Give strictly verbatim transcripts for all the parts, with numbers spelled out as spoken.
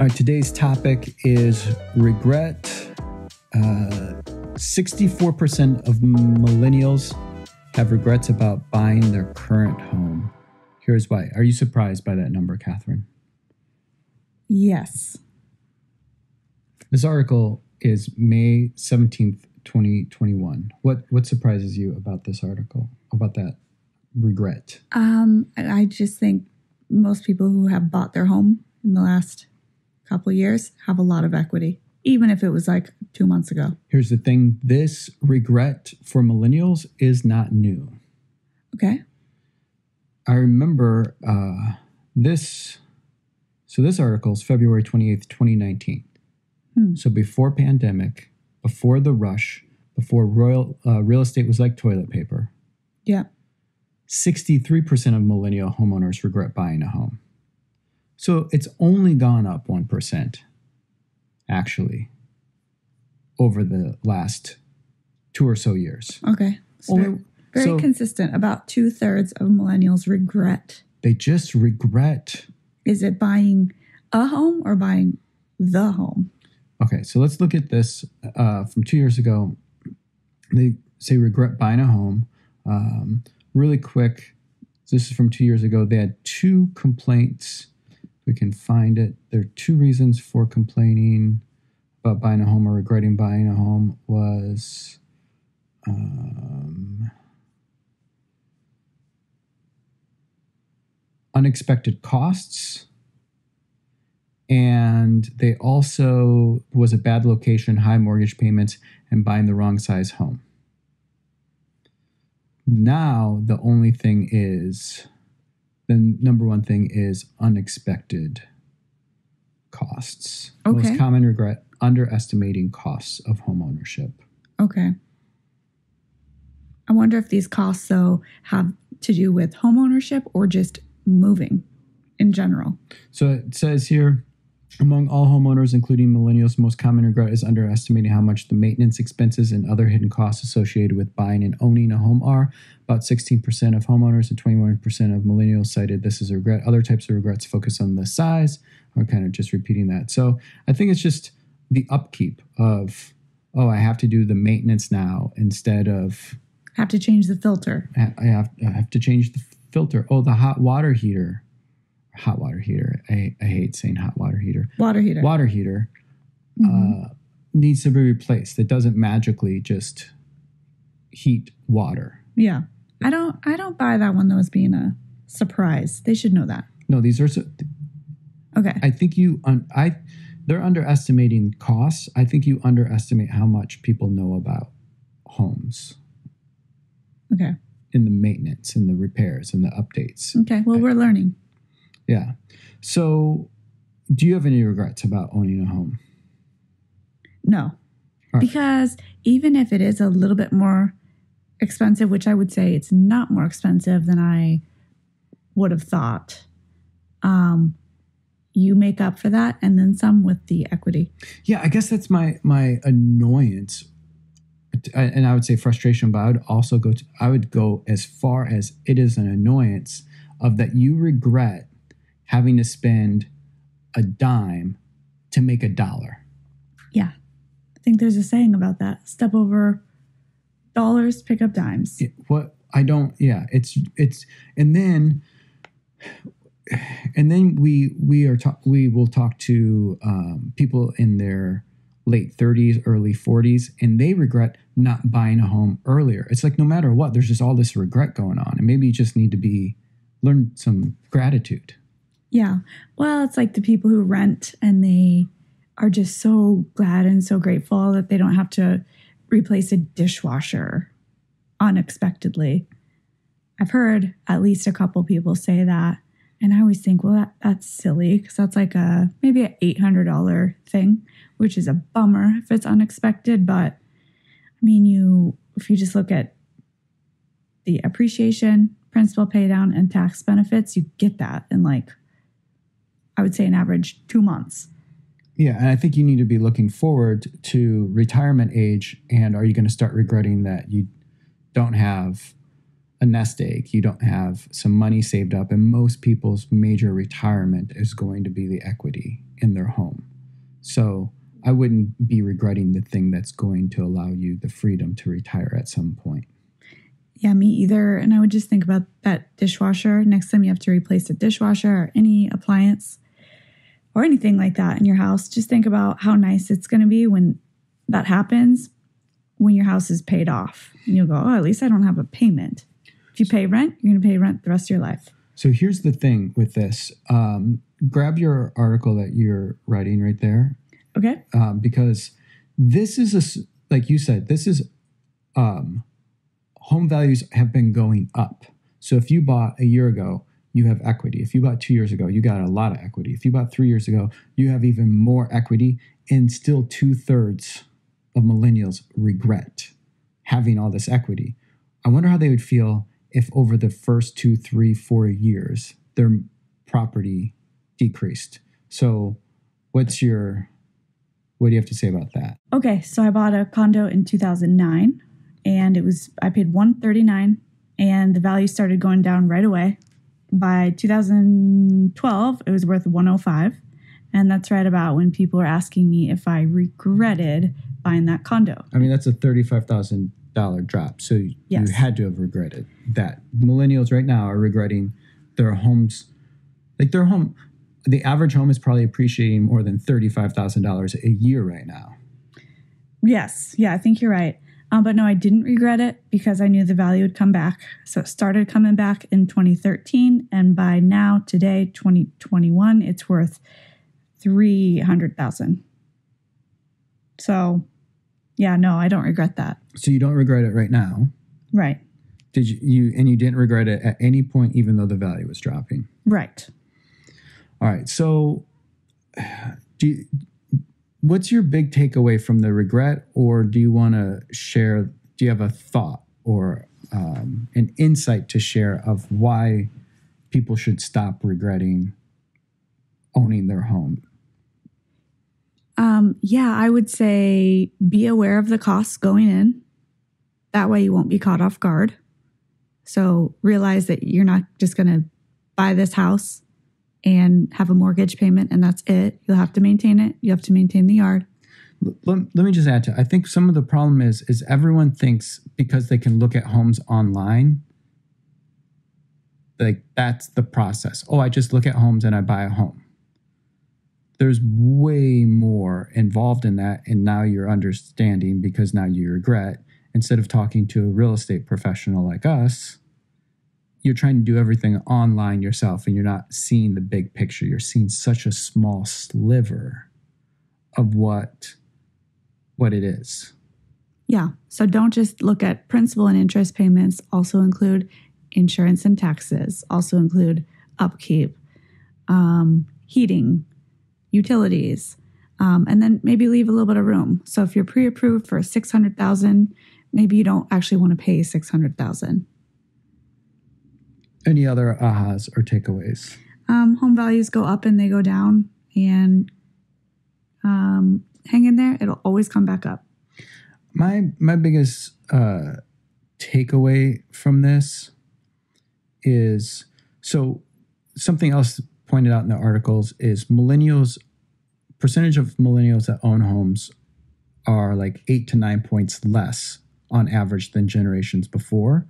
All right, today's topic is regret. sixty-four percent of millennials have regrets about buying their current home. Here's why. Are you surprised by that number, Catherine? Yes. This article is May seventeenth, twenty twenty-one. What what surprises you about this article, about that regret? Um, I just think most people who have bought their home in the last couple of years have a lot of equity, even if it was like two months ago. Here's the thing. This regret for millennials is not new. Okay. I remember uh, this. So this article is February twenty-eighth, twenty nineteen. Hmm. So before pandemic, before the rush, before royal uh, real estate was like toilet paper. Yeah. sixty-three percent of millennial homeowners regret buying a home. So it's only gone up one percent. Actually, over the last two or so years. Okay. So only, very, very so consistent. About two-thirds of millennials regret. They just regret. Is it buying a home or buying the home? Okay, so let's look at this uh, from two years ago. They say regret buying a home. Um, really quick, this is from two years ago. They had two complaints. We can find it. There are two reasons for complaining about buying a home or regretting buying a home was um, unexpected costs, and they also was a bad location, high mortgage payments, and buying the wrong size home. Now the only thing is. The number one thing is unexpected costs. Okay. Most common regret, underestimating costs of homeownership. Okay. I wonder if these costs, though, have to do with homeownership or just moving in general. So it says here, among all homeowners, including millennials, most common regret is underestimating how much the maintenance expenses and other hidden costs associated with buying and owning a home are. About sixteen percent of homeowners and twenty-one percent of millennials cited this as a regret. Other types of regrets focus on the size. We're kind of just repeating that. So I think it's just the upkeep of, oh, I have to do the maintenance now instead of... I have to change the filter. I have, I have to change the filter. Oh, the hot water heater. Hot water heater. I, I hate saying hot water heater. Water heater. Water heater mm-hmm. uh, needs to be replaced. It doesn't magically just heat water. Yeah, I don't. I don't buy that one though as being a surprise. They should know that. No, these are. So, okay. I think you. Un, I. They're underestimating costs. I think you underestimate how much people know about homes. Okay. In the maintenance, in the repairs, in the updates. Okay. Well, I, we're learning. Yeah. So do you have any regrets about owning a home? No, right. Because even if it is a little bit more expensive, which I would say it's not more expensive than I would have thought, um, you make up for that and then some with the equity. Yeah, I guess that's my my annoyance. And I would say frustration, but I would also go to, I would go as far as it is an annoyance of that you regret having to spend a dime to make a dollar. Yeah. I think there's a saying about that. Step over dollars, pick up dimes. It, what I don't, yeah, it's, it's, and then, and then we, we are, ta- we will talk to um, people in their late thirties, early forties, and they regret not buying a home earlier. It's like, no matter what, there's just all this regret going on. And maybe you just need to be, learn some gratitude. Yeah. Well, it's like the people who rent and they are just so glad and so grateful that they don't have to replace a dishwasher unexpectedly. I've heard at least a couple people say that. And I always think, well, that, that's silly because that's like a maybe an eight hundred dollar thing, which is a bummer if it's unexpected. But I mean, you if you just look at the appreciation, principal pay down and tax benefits, you get that in like, I would say an average two months. Yeah. And I think you need to be looking forward to retirement age. And are you going to start regretting that you don't have a nest egg. You don't have some money saved up, and most people's major retirement is going to be the equity in their home. So I wouldn't be regretting the thing that's going to allow you the freedom to retire at some point. Yeah, me either. And I would just think about that dishwasher. Next time you have to replace a dishwasher or any appliance or anything like that in your house, just think about how nice it's going to be when that happens, when your house is paid off. And you'll go, oh, at least I don't have a payment. If you pay rent, you're going to pay rent the rest of your life. So here's the thing with this. Um, grab your article that you're writing right there. Okay. Um, because this is, a, like you said, this is, um, home values have been going up. So if you bought a year ago, you have equity. If you bought two years ago, you got a lot of equity. If you bought three years ago, you have even more equity, and still two thirds of millennials regret having all this equity. I wonder how they would feel if over the first two, three, four years, their property decreased. So what's your... what do you have to say about that? Okay, so I bought a condo in two thousand nine, and it was I paid one thirty-nine, and the value started going down right away. By two thousand twelve, it was worth one oh five, and that's right about when people are asking me if I regretted buying that condo. I mean, that's a thirty-five thousand dollars drop, so you yes. had to have regretted that. Millennials right now are regretting their homes, like their home. The average home is probably appreciating more than thirty-five thousand dollars a year right now. Yes. Yeah, I think you're right. Um, but no, I didn't regret it because I knew the value would come back. So it started coming back in twenty thirteen. And by now, today, twenty twenty-one, it's worth three hundred thousand dollars. So yeah, no, I don't regret that. So you don't regret it right now? Right. Did you, you and you didn't regret it at any point, even though the value was dropping? Right. All right, so do you, what's your big takeaway from the regret, or do you want to share, do you have a thought or um, an insight to share of why people should stop regretting owning their home? Um, yeah, I would say be aware of the costs going in. That way you won't be caught off guard. So realize that you're not just going to buy this house and have a mortgage payment, and that's it. You'll have to maintain it. You have to maintain the yard. Let, let me just add to it. I think some of the problem is, is everyone thinks because they can look at homes online, like that's the process. Oh, I just look at homes and I buy a home. There's way more involved in that, and now you're understanding because now you regret. Instead of talking to a real estate professional like us, you're trying to do everything online yourself, and you're not seeing the big picture. You're seeing such a small sliver of what, what it is. Yeah. So don't just look at principal and interest payments. Also include insurance and taxes. Also include upkeep, um, heating, utilities, um, and then maybe leave a little bit of room. So if you're pre-approved for six hundred thousand dollars, maybe you don't actually want to pay six hundred thousand dollars. Any other ahas or takeaways? Um, home values go up and they go down, and um, hang in there. It'll always come back up. My my biggest uh, takeaway from this is, so something else pointed out in the articles is millennials, percentage of millennials that own homes are like eight to nine points less on average than generations before,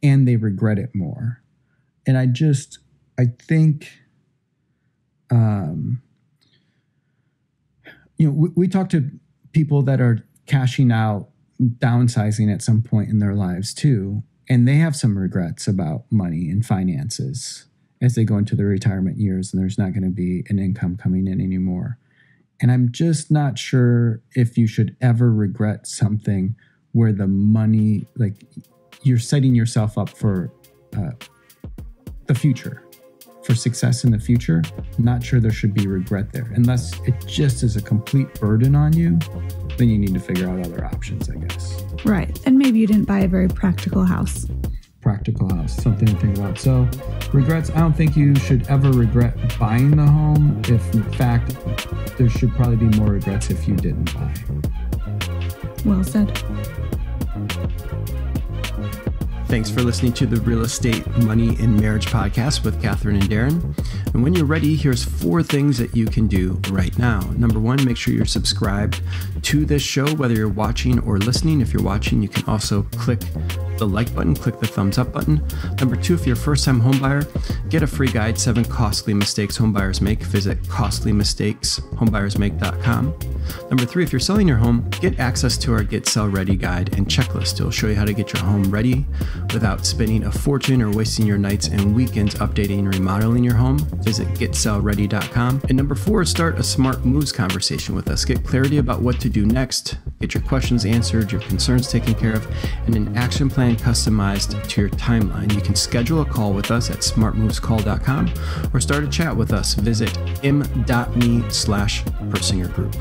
and they regret it more. And I just, I think, um, you know, we, we talk to people that are cashing out, downsizing at some point in their lives too. And they have some regrets about money and finances as they go into their retirement years, and there's not going to be an income coming in anymore. And I'm just not sure if you should ever regret something where the money, like you're setting yourself up for, uh, the future, for success in the future. I'm not sure there should be regret there. Unless it just is a complete burden on you, then you need to figure out other options, I guess. Right. And maybe you didn't buy a very practical house. Practical house, something to think about. So regrets, I don't think you should ever regret buying the home. If in fact, there should probably be more regrets if you didn't buy. Well said. Thanks for listening to the Real Estate Money and Marriage podcast with Catherine and Darren. And when you're ready, here's four things that you can do right now. Number one, make sure you're subscribed to this show, whether you're watching or listening. If you're watching, you can also click the like button, click the thumbs up button. Number two, if you're a first-time homebuyer, get a free guide, Seven Costly Mistakes Homebuyers Make. Visit Costly Mistakes Homebuyers Make dot com. Number three, if you're selling your home, get access to our Get Sell Ready guide and checklist. It'll show you how to get your home ready without spending a fortune or wasting your nights and weekends updating and remodeling your home. Visit Get Sell Ready dot com. And number four, start a Smart Moves conversation with us. Get clarity about what to do next, get your questions answered, your concerns taken care of, and an action plan customized to your timeline. You can schedule a call with us at Smart Moves Call dot com or start a chat with us. Visit m dot me slash Persinger Group.